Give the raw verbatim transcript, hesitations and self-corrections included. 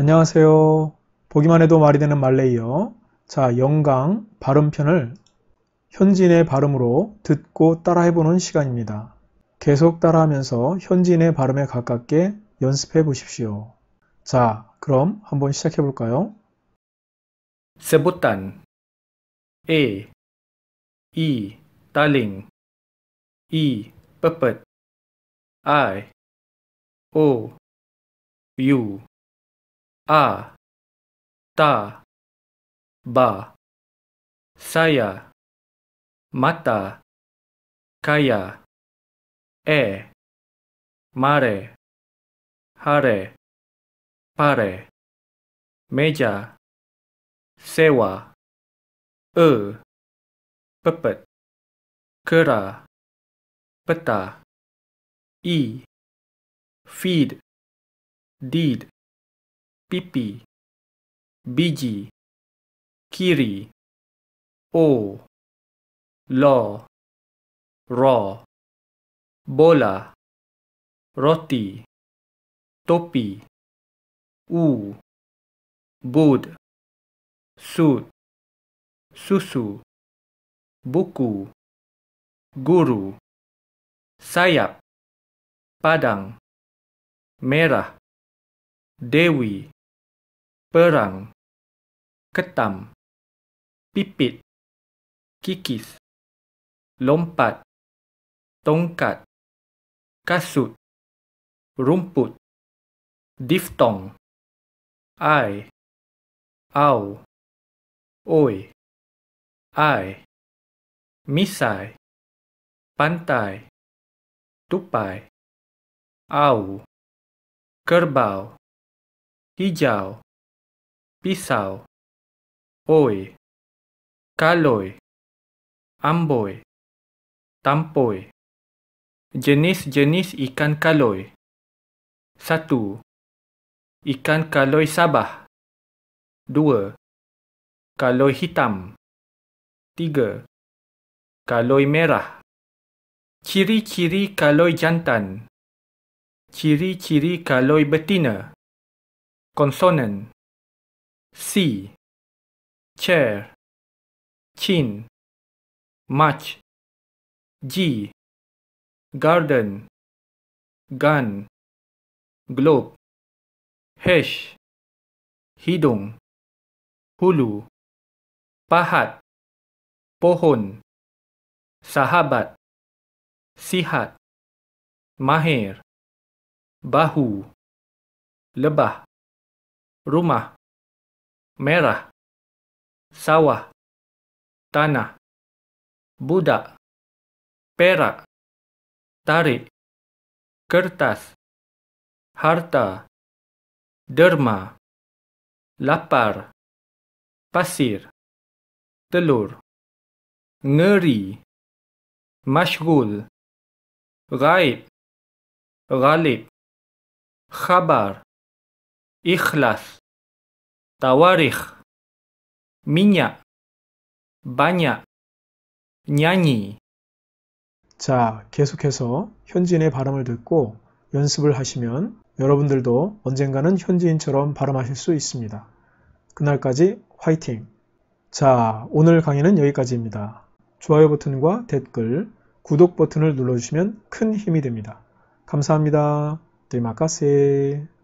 안녕하세요. 보기만 해도 말이 되는 말레이어. 자, 영강 발음편을 현지인의 발음으로 듣고 따라해보는 시간입니다. 계속 따라하면서 현지인의 발음에 가깝게 연습해 보십시오. 자, 그럼 한번 시작해 볼까요? Sebutan A E Taling E Pepet I O U A, ta, ba, saya, mata, kaya, e, mare, hare, pare, meja, sewa, e, pepet, kera, peta, i, feed, deed, pipi, biji, kiri, o, lo, ro, bola, roti, topi, u, bud, sud, susu, buku, guru, sayap, padang, merah, dewi, perang, ketam, pipit, kikis, lompat, tongkat, kasut, rumput, diftong, ai, au, oi, ai, misai, pantai, tupai, au, kerbau, hijau, pisau, oi, kaloi, amboi, tampoi. Jenis-jenis ikan kaloi. Satu, ikan kaloi Sabah. Dua, kaloi hitam. Tiga, kaloi merah. Ciri-ciri kaloi jantan. Ciri-ciri kaloi betina. Konsonan C, chair, chin, match, G, garden, gun, globe, H, hidung, hulu, pahat, pohon, sahabat, sihat, mahir, bahu, lebah, rumah, merah, sawah, tanah, budak, perak, tarik, kertas, harta, derma, lapar, pasir, telur, ngeri, mashgul, gaib, ghalib, khabar, ikhlas, tawarikh, minyak, banyak, nyanyi. 자, 계속해서 현지인의 발음을 듣고 연습을 하시면 여러분들도 언젠가는 현지인처럼 발음하실 수 있습니다. 그날까지 화이팅! 자, 오늘 강의는 여기까지입니다. 좋아요 버튼과 댓글, 구독 버튼을 눌러주시면 큰 힘이 됩니다. 감사합니다. Terima kasih.